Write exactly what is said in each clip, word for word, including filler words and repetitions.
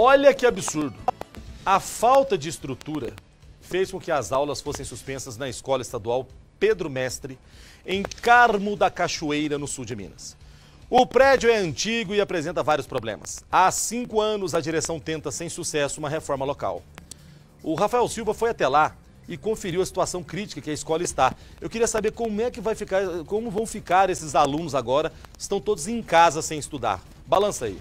Olha que absurdo. A falta de estrutura fez com que as aulas fossem suspensas na Escola Estadual Pedro Mestre, em Carmo da Cachoeira, no sul de Minas. O prédio é antigo e apresenta vários problemas. Há cinco anos, a direção tenta, sem sucesso, uma reforma local. O Rafael Silva foi até lá e conferiu a situação crítica que a escola está. Eu queria saber como é que vai ficar, como vão ficar esses alunos agora, estão todos em casa sem estudar. Balança aí.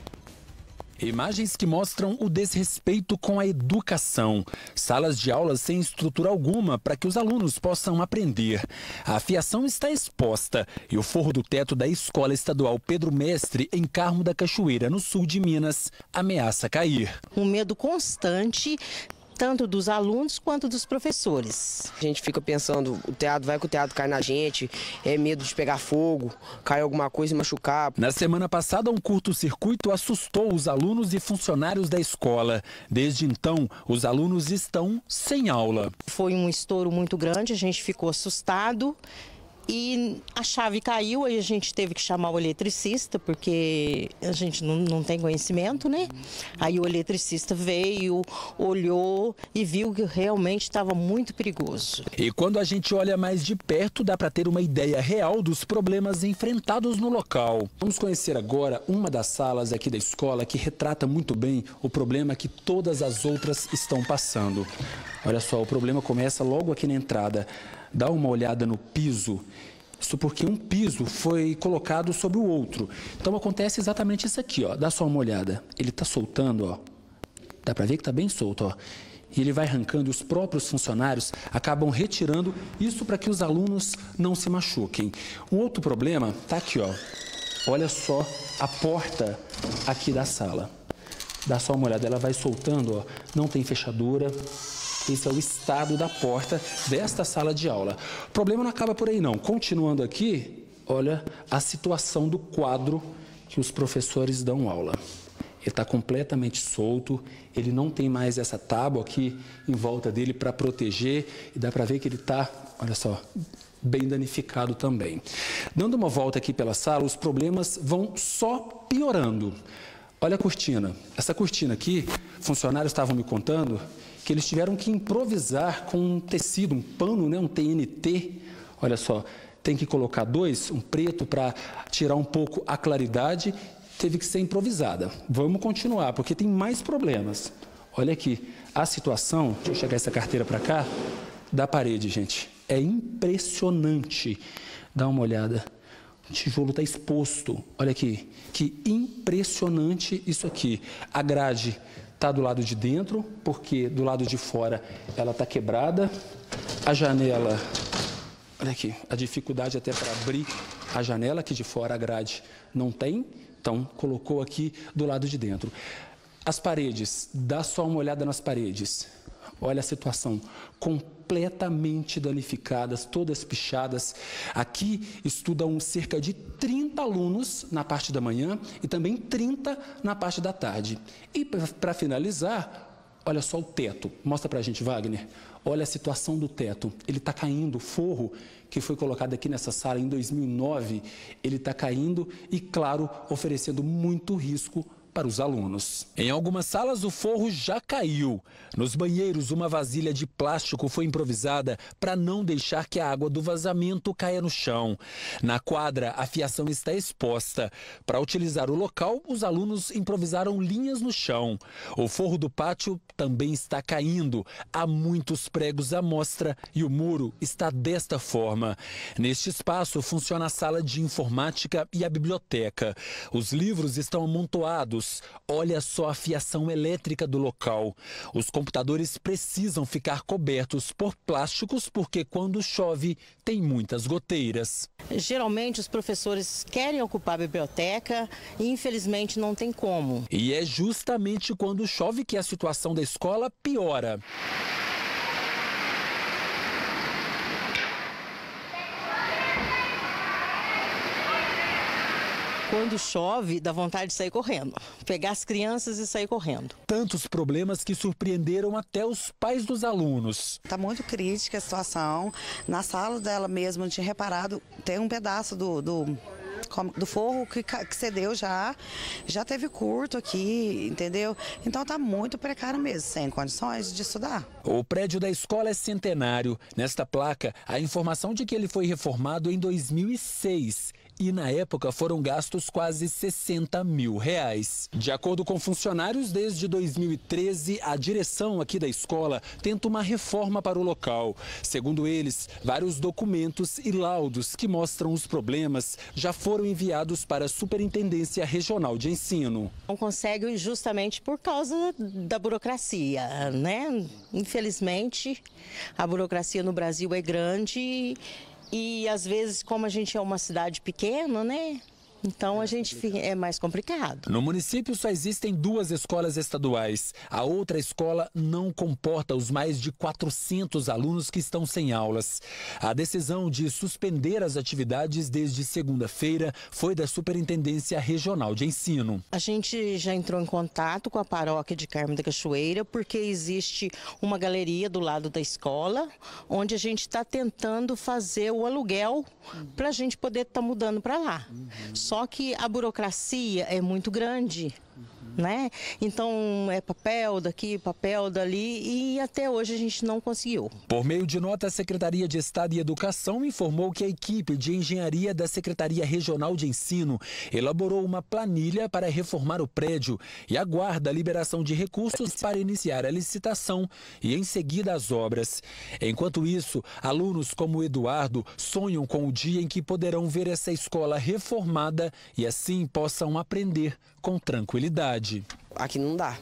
Imagens que mostram o desrespeito com a educação. Salas de aula sem estrutura alguma para que os alunos possam aprender. A fiação está exposta e o forro do teto da Escola Estadual Pedro Mestre, em Carmo da Cachoeira, no sul de Minas, ameaça cair. Um medo constante, tanto dos alunos quanto dos professores. A gente fica pensando, o teatro vai que o teatro cai na gente, é medo de pegar fogo, cair alguma coisa e machucar. Na semana passada, um curto-circuito assustou os alunos e funcionários da escola. Desde então, os alunos estão sem aula. Foi um estouro muito grande, a gente ficou assustado e a chave caiu e a gente teve que chamar o eletricista, porque a gente não, não tem conhecimento, né? Aí o eletricista veio, olhou e viu que realmente estava muito perigoso. E quando a gente olha mais de perto, dá para ter uma ideia real dos problemas enfrentados no local. Vamos conhecer agora uma das salas aqui da escola que retrata muito bem o problema que todas as outras estão passando. Olha só, o problema começa logo aqui na entrada. Dá uma olhada no piso, isso porque um piso foi colocado sobre o outro. Então acontece exatamente isso aqui, ó. Dá só uma olhada. Ele tá soltando, ó. Dá para ver que tá bem solto, ó. E ele vai arrancando e os próprios funcionários acabam retirando isso para que os alunos não se machuquem. Um outro problema tá aqui, ó. Olha só a porta aqui da sala. Dá só uma olhada, ela vai soltando, ó. Não tem fechadura. Esse é o estado da porta desta sala de aula. O problema não acaba por aí, não. Continuando aqui, olha a situação do quadro que os professores dão aula. Ele está completamente solto, ele não tem mais essa tábua aqui em volta dele para proteger. E dá para ver que ele está, olha só, bem danificado também. Dando uma volta aqui pela sala, os problemas vão só piorando. Olha a cortina. Essa cortina aqui, funcionários estavam me contando que eles tiveram que improvisar com um tecido, um pano, né, um T N T. Olha só, tem que colocar dois, um preto para tirar um pouco a claridade, teve que ser improvisada. Vamos continuar, porque tem mais problemas. Olha aqui, a situação, deixa eu chegar essa carteira para cá, da parede, gente. É impressionante. Dá uma olhada. O tijolo está exposto. Olha aqui, que impressionante isso aqui. A grade está do lado de dentro, porque do lado de fora ela está quebrada. A janela, olha aqui, a dificuldade até para abrir a janela, aqui de fora a grade não tem, então colocou aqui do lado de dentro. As paredes, dá só uma olhada nas paredes. Olha a situação, completamente danificadas, todas pichadas. Aqui estudam cerca de trinta alunos na parte da manhã e também trinta na parte da tarde. E para finalizar, olha só o teto. Mostra para a gente, Wagner. Olha a situação do teto. Ele está caindo, o forro que foi colocado aqui nessa sala em dois mil e nove, ele está caindo e, claro, oferecendo muito risco para os alunos. Em algumas salas, o forro já caiu. Nos banheiros, uma vasilha de plástico foi improvisada para não deixar que a água do vazamento caia no chão. Na quadra, a fiação está exposta. Para utilizar o local, os alunos improvisaram linhas no chão. O forro do pátio também está caindo. Há muitos pregos à mostra e o muro está desta forma. Neste espaço, funciona a sala de informática e a biblioteca. Os livros estão amontoados. Olha só a fiação elétrica do local. Os computadores precisam ficar cobertos por plásticos porque quando chove tem muitas goteiras. Geralmente os professores querem ocupar a biblioteca e infelizmente não tem como. E é justamente quando chove que a situação da escola piora. Quando chove, dá vontade de sair correndo, pegar as crianças e sair correndo. Tantos problemas que surpreenderam até os pais dos alunos. Está muito crítica a situação. Na sala dela mesmo, não tinha reparado, tem um pedaço do, do, do forro que, que cedeu já, já teve curto aqui, entendeu? Então tá muito precário mesmo, sem condições de estudar. O prédio da escola é centenário. Nesta placa, a informação de que ele foi reformado em dois mil e seis. E na época foram gastos quase sessenta mil reais. De acordo com funcionários, desde dois mil e treze, a direção aqui da escola tenta uma reforma para o local. Segundo eles, vários documentos e laudos que mostram os problemas já foram enviados para a Superintendência Regional de Ensino. Não consegue justamente por causa da burocracia, né? Infelizmente, a burocracia no Brasil é grande. E às vezes, como a gente é uma cidade pequena, né? Então a gente é mais complicado. No município só existem duas escolas estaduais. A outra escola não comporta os mais de quatrocentos alunos que estão sem aulas. A decisão de suspender as atividades desde segunda-feira foi da Superintendência Regional de Ensino. A gente já entrou em contato com a paróquia de Carmo da Cachoeira, porque existe uma galeria do lado da escola, onde a gente está tentando fazer o aluguel para a gente poder estar mudando para lá. Só que a burocracia é muito grande, né? Então é papel daqui, papel dali e até hoje a gente não conseguiu. Por meio de nota, a Secretaria de Estado e Educação informou que a equipe de engenharia da Secretaria Regional de Ensino elaborou uma planilha para reformar o prédio e aguarda a liberação de recursos para iniciar a licitação e em seguida as obras. Enquanto isso, alunos como o Eduardo sonham com o dia em que poderão ver essa escola reformada e assim possam aprender com tranquilidade. Aqui não dá,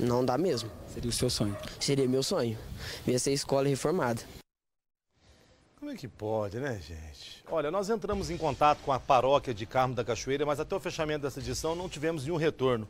não dá mesmo. Seria o seu sonho? Seria meu sonho, ver essa escola reformada. Como é que pode, né, gente? Olha, nós entramos em contato com a paróquia de Carmo da Cachoeira, mas até o fechamento dessa edição não tivemos nenhum retorno.